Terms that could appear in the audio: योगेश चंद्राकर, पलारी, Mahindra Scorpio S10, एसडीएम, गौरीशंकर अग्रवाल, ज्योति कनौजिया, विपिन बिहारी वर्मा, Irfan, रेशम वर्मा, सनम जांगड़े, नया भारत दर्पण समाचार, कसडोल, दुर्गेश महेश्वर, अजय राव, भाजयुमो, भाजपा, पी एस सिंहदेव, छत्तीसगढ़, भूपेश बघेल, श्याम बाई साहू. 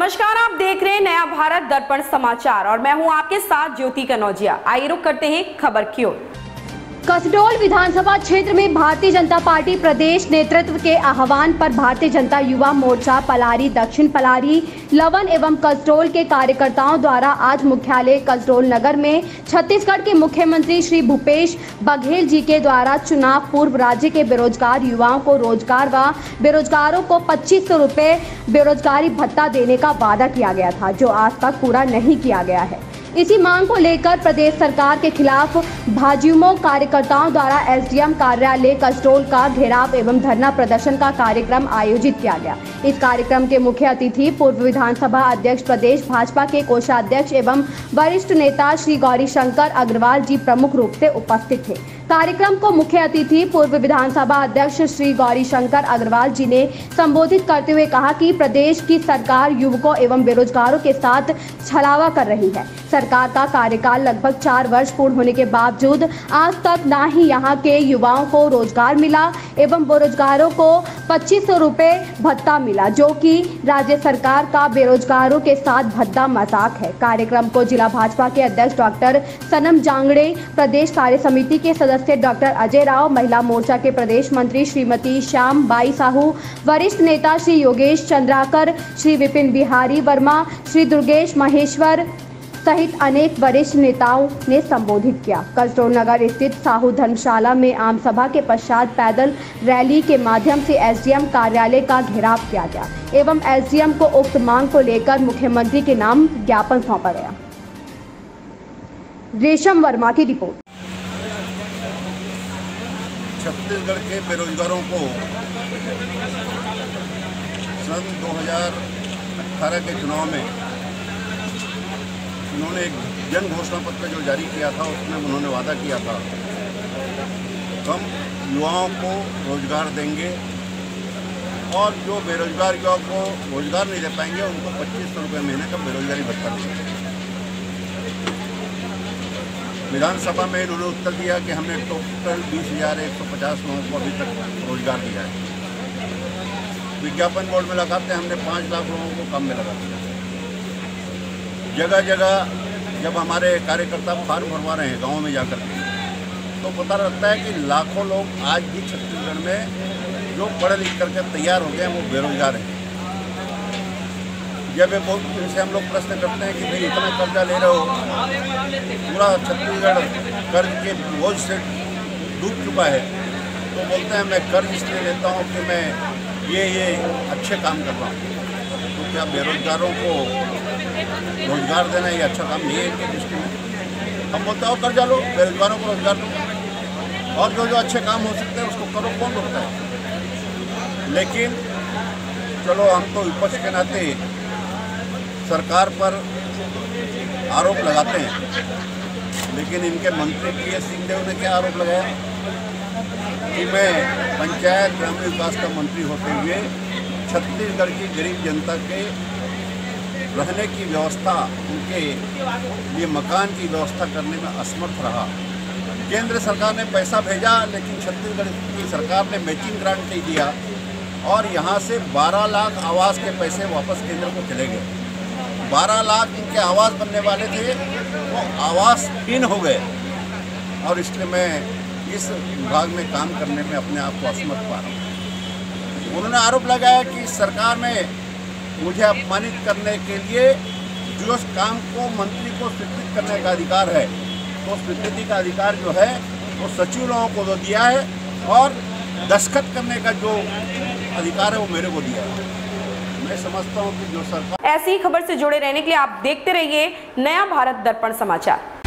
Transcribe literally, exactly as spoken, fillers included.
नमस्कार, आप देख रहे हैं नया भारत दर्पण समाचार और मैं हूं आपके साथ ज्योति कनौजिया। आइए रुक करते हैं खबर की ओर। कसडोल विधानसभा क्षेत्र में भारतीय जनता पार्टी प्रदेश नेतृत्व के आह्वान पर भारतीय जनता युवा मोर्चा पलारी दक्षिण पलारी लवन एवं कसडोल के कार्यकर्ताओं द्वारा आज मुख्यालय कसडोल नगर में छत्तीसगढ़ के मुख्यमंत्री श्री भूपेश बघेल जी के द्वारा चुनाव पूर्व राज्य के बेरोजगार युवाओं को रोजगार व बेरोजगारों को पच्चीस सौ रुपये बेरोजगारी भत्ता देने का वादा किया गया था, जो आज तक पूरा नहीं किया गया है। इसी मांग को लेकर प्रदेश सरकार के खिलाफ भाजयुमो कार्यकर्ताओं द्वारा एसडीएम कार्यालय कसडोल का घेराव एवं धरना प्रदर्शन का कार्यक्रम आयोजित किया गया। इस कार्यक्रम के मुख्य अतिथि पूर्व विधानसभा अध्यक्ष प्रदेश भाजपा के कोषाध्यक्ष एवं वरिष्ठ नेता श्री गौरीशंकर अग्रवाल जी प्रमुख रूप से उपस्थित थे। कार्यक्रम को मुख्य अतिथि पूर्व विधानसभा अध्यक्ष श्री गौरीशंकर अग्रवाल जी ने संबोधित करते हुए कहा कि प्रदेश की सरकार युवकों एवं बेरोजगारों के साथ छलावा कर रही है। सरकार का कार्यकाल लगभग चार वर्ष पूर्ण होने के बावजूद आज तक ना ही यहां के युवाओं को रोजगार मिला एवं बेरोजगारों को पच्चीस सौ रुपये भत्ता मिला, जो कि राज्य सरकार का बेरोजगारों के साथ भद्दा मजाक है। कार्यक्रम को जिला भाजपा के अध्यक्ष डॉक्टर सनम जांगड़े, प्रदेश कार्य समिति के सदस्य डॉक्टर अजय राव, महिला मोर्चा के प्रदेश मंत्री श्रीमती श्याम बाई साहू, वरिष्ठ नेता श्री योगेश चंद्राकर, श्री विपिन बिहारी वर्मा, श्री दुर्गेश महेश्वर सहित अनेक वरिष्ठ नेताओं ने संबोधित किया। कसडोल नगर स्थित साहू धर्मशाला में आम सभा के पश्चात पैदल रैली के माध्यम से एसडीएम कार्यालय का घेराव किया गया एवं एसडीएम को उक्त मांग को लेकर मुख्यमंत्री के नाम ज्ञापन सौंपा गया। रेशम वर्मा की रिपोर्ट। छत्तीसगढ़ के बेरोजगारों को सन दो हज़ार अठारह के चुनाव में उन्होंने एक जन घोषणा पत्र जो जारी किया था, उसमें उन्होंने वादा किया था हम युवाओं को रोजगार देंगे और जो बेरोजगार युवा को रोजगार नहीं दे पाएंगे उनको पच्चीस सौ रुपये महीने का बेरोजगारी भत्ता देंगे। विधानसभा में इन्होंने उत्तर दिया कि हमने टोटल बीस हज़ार एक सौ पचास लोगों को अभी तक रोजगार दिया है। विज्ञापन बोर्ड में लगाते हमने पाँच लाख लोगों को काम में लगा दिया। जगह जगह जब हमारे कार्यकर्ता फार्म भरवा रहे हैं गाँव में जाकर के, तो पता लगता है कि लाखों लोग आज भी छत्तीसगढ़ में जो पढ़ लिख करके तैयार हो गए हैं वो बेरोजगार हैं। जब इनसे हम लोग प्रश्न करते हैं कि भाई इतना कर्जा ले रहे हो, पूरा छत्तीसगढ़ कर्ज के बोझ से डूब चुका है, तो बोलते हैं मैं कर्ज इसलिए लेता हूँ कि मैं ये ये अच्छे काम कर रहा हूँ। तो क्या बेरोजगारों को रोजगार देना ये अच्छा काम नहीं है इनके दृष्टि में? हम बोलते हो कर्जा लो, बेरोजगारों को रोजगार दो और जो जो अच्छे काम हो सकते हैं उसको करो, कौन रोकता है? लेकिन चलो हम तो विपक्ष के नाते सरकार पर आरोप लगाते हैं, लेकिन इनके मंत्री पी एस सिंहदेव ने क्या आरोप लगाया कि मैं पंचायत ग्रामीण विकास का मंत्री होते हुए छत्तीसगढ़ की गरीब जनता के रहने की व्यवस्था, उनके लिए मकान की व्यवस्था करने में असमर्थ रहा। केंद्र सरकार ने पैसा भेजा, लेकिन छत्तीसगढ़ की सरकार ने मैचिंग ग्रांट नहीं दिया और यहाँ से बारह लाख आवास के पैसे वापस केंद्र को चले गए। बारह लाख इनके आवास बनने वाले थे, वो आवासहीन हो गए और इसलिए मैं इस विभाग में काम करने में अपने आप को असमर्थ पा रहा हूँ। उन्होंने आरोप लगाया कि सरकार में मुझे अपमानित करने के लिए जो काम को मंत्री को स्वीकृत करने का अधिकार है, तो स्वीकृति का अधिकार जो है वो सचिव लोगों को तो दिया है और दस्तखत करने का जो अधिकार है वो मेरे को दिया है। मैं समझता हूँ कि जो सरकार। ऐसी खबर से जुड़े रहने के लिए आप देखते रहिए नया भारत दर्पण समाचार।